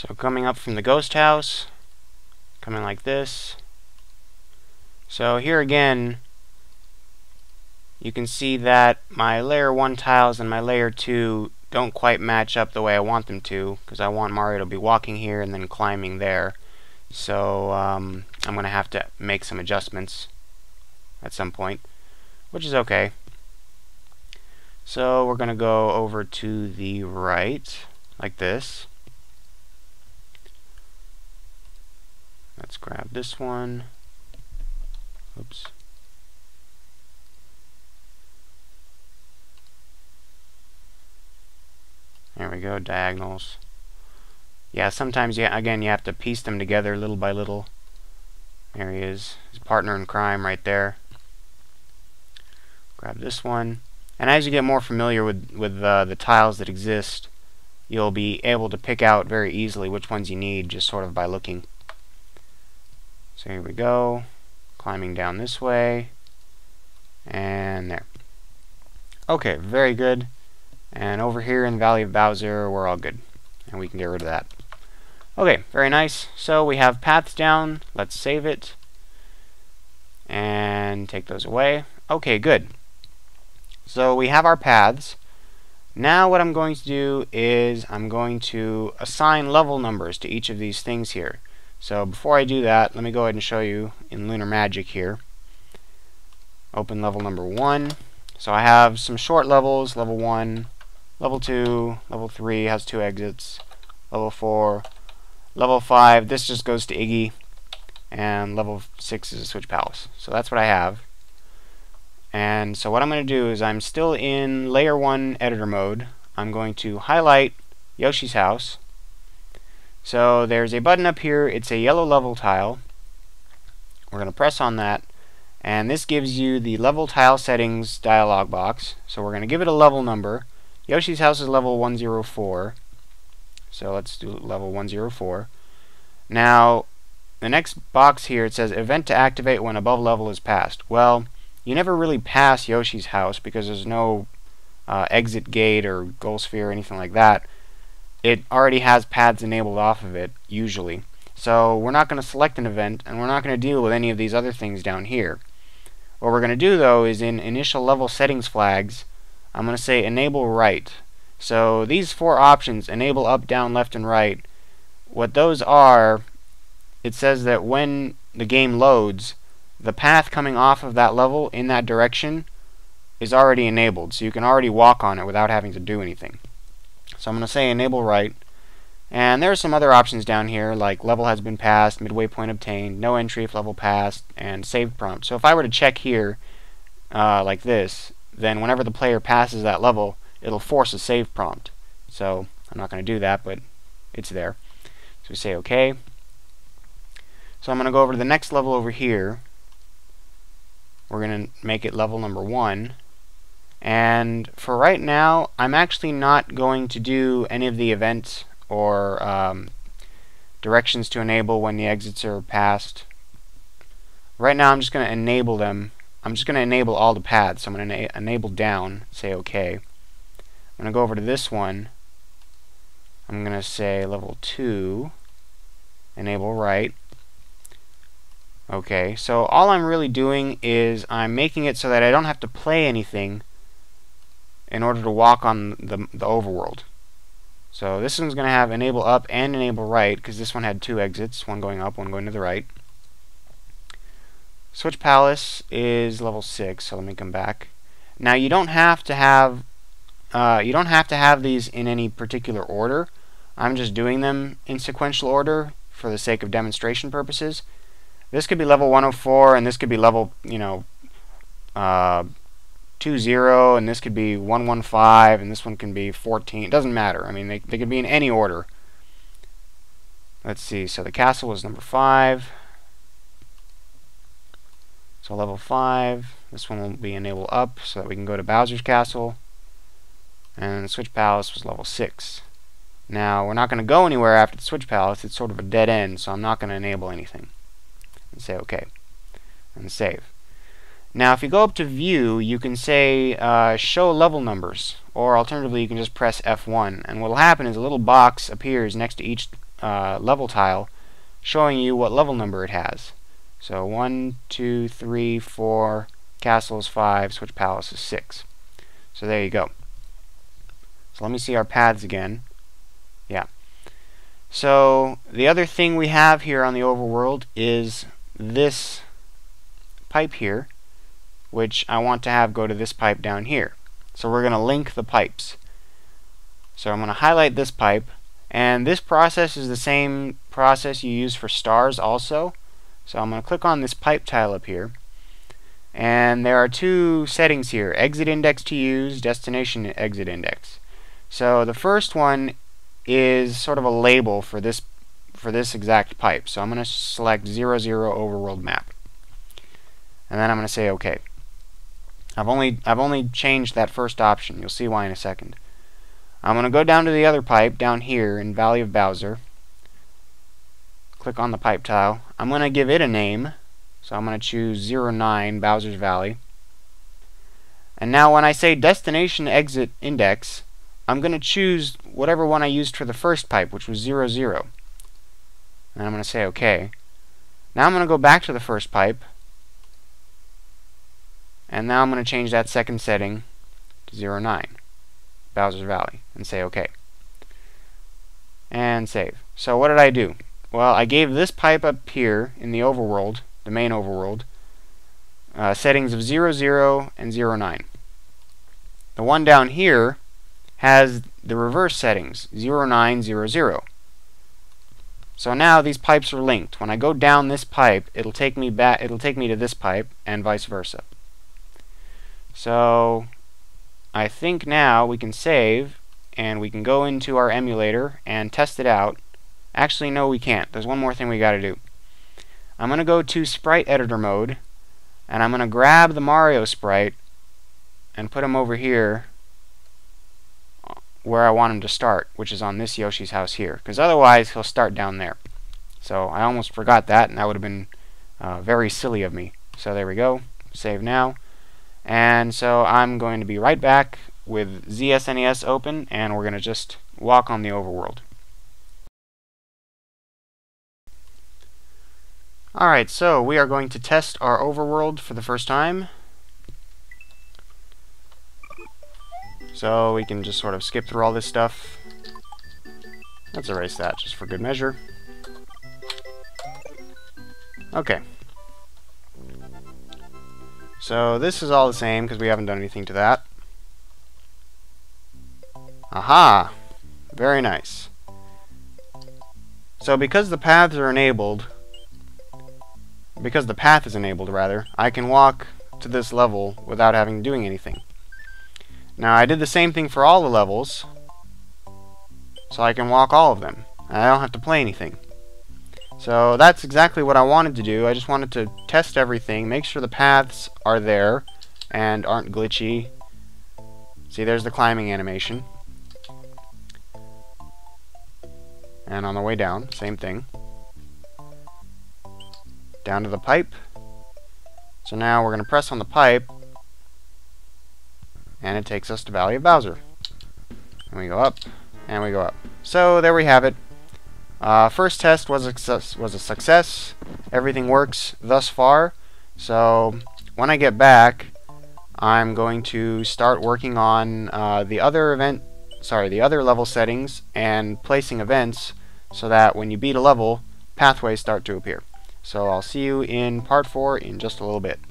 So coming up from the ghost house, coming like this. So here again, you can see that my layer 1 tiles and my layer 2 don't quite match up the way I want them to, because I want Mario to be walking here and then climbing there. So I'm going to have to make some adjustments at some point, which is okay. So we're going to go over to the right, like this. Let's grab this one. Oops. There we go, diagonals. Yeah, sometimes, again, you have to piece them together little by little. There he is, his partner in crime right there. Grab this one. And as you get more familiar with the tiles that exist, you'll be able to pick out very easily which ones you need just sort of by looking. So here we go, climbing down this way, and there. Okay, very good. And over here in the Valley of Bowser, we're all good. And we can get rid of that. Okay, very nice. So we have paths down. Let's save it. And take those away. Okay, good. So we have our paths. Now what I'm going to do is I'm going to assign level numbers to each of these things here. So before I do that, let me go ahead and show you in Lunar Magic here. Open level number 1. So I have some short levels, level 1, level 2, level 3 has 2 exits, level 4, level 5, this just goes to Iggy, and level 6 is a Switch Palace. So that's what I have. And so what I'm going to do is I'm still in layer 1 editor mode. I'm going to highlight Yoshi's house. So there's a button up here, it's a yellow level tile. We're going to press on that, and this gives you the level tile settings dialog box. So we're going to give it a level number. Yoshi's house is level 104, so let's do level 104. Now the next box here, it says event to activate when above level is passed. Well, you never really pass Yoshi's house because there's no exit gate or goal sphere or anything like that. It already has paths enabled off of it, usually. So we're not going to select an event, and we're not going to deal with any of these other things down here. What we're going to do though is in initial level settings flags, I'm going to say enable right. So these 4 options, enable up, down, left, and right, what those are, it says that when the game loads, the path coming off of that level in that direction is already enabled, so you can already walk on it without having to do anything. So I'm going to say enable right, and there are some other options down here like level has been passed, midway point obtained, no entry if level passed, and save prompt. So if I were to check here like this, then whenever the player passes that level, it'll force a save prompt. So I'm not going to do that, but it's there. So we say OK. So I'm going to go over to the next level over here. We're going to make it level number 1. And for right now, I'm actually not going to do any of the events or directions to enable when the exits are passed. Right now, I'm just going to enable them. I'm just going to enable all the paths. So I'm going to enable down, say OK. I'm going to go over to this one. I'm going to say level 2, enable right. OK, so all I'm really doing is I'm making it so that I don't have to play anything in order to walk on the overworld. So this one's going to have enable up and enable right, because this one had 2 exits, one going up, one going to the right. Switch Palace is level 6, so let me come back. Now you don't have to have these in any particular order. I'm just doing them in sequential order for the sake of demonstration purposes. This could be level 104, and this could be level 20, and this could be 115, and this one can be 14. It doesn't matter. I mean, they could be in any order. Let's see. So the castle was number 5. So level 5, this one will be enable up so that we can go to Bowser's castle, and Switch Palace was level 6. Now we're not going to go anywhere after the Switch Palace, it's sort of a dead end, so I'm not going to enable anything. And say OK, and save. Now if you go up to view, you can say show level numbers, or alternatively you can just press F1, and what will happen is a little box appears next to each level tile showing you what level number it has. So 1, 2, 3, 4, Castle's 5, Switch Palace is 6. So there you go. So let me see our pads again. Yeah. So the other thing we have here on the overworld is this pipe here, which I want to have go to this pipe down here. So we're going to link the pipes. So I'm going to highlight this pipe, and this process is the same process you use for stars also. So I'm going to click on this pipe tile up here, and there are two settings here, exit index to use, destination exit index. So the first one is sort of a label for this exact pipe. So I'm going to select 00 overworld map, and then I'm going to say OK. I've only changed that first option. You'll see why in a second. I'm going to go down to the other pipe down here in Valley of Bowser. Click on the pipe tile. I'm going to give it a name, so I'm going to choose 09 Bowser's Valley. And now when I say destination exit index, I'm going to choose whatever one I used for the first pipe, which was 00. And I'm going to say OK. Now I'm going to go back to the first pipe, and now I'm going to change that second setting to 09 Bowser's Valley and say OK. And save. So what did I do? Well, I gave this pipe up here in the overworld, the main overworld, settings of 00 and 09. The one down here has the reverse settings, 0900. So now these pipes are linked. When I go down this pipe, it'll take me back. It'll take me to this pipe, and vice versa. So I think now we can save, and we can go into our emulator and test it out. Actually, no, we can't. There's one more thing we gotta do. I'm gonna go to sprite editor mode, and I'm gonna grab the Mario sprite and put him over here where I want him to start, which is on this Yoshi's house here, because otherwise he'll start down there. So I almost forgot that, and that would have been very silly of me. So there we go. Save now. And so I'm going to be right back with ZSNES open, and we're gonna just walk on the overworld. Alright, so we are going to test our overworld for the first time. So we can just sort of skip through all this stuff. Let's erase that just for good measure. Okay. So this is all the same because we haven't done anything to that. Aha! Very nice. So because the paths are enabled, because the path is enabled, rather, I can walk to this level without having doing anything. Now, I did the same thing for all the levels, so I can walk all of them. I don't have to play anything. So that's exactly what I wanted to do. I just wanted to test everything, make sure the paths are there and aren't glitchy. See, there's the climbing animation. And on the way down, same thing. Down to the pipe. So now we're going to press on the pipe, and it takes us to Valley of Bowser. And we go up, and we go up. So there we have it. First test was a success. Everything works thus far. So when I get back, I'm going to start working on the other level settings and placing events so that when you beat a level, pathways start to appear. So I'll see you in part 4 in just a little bit.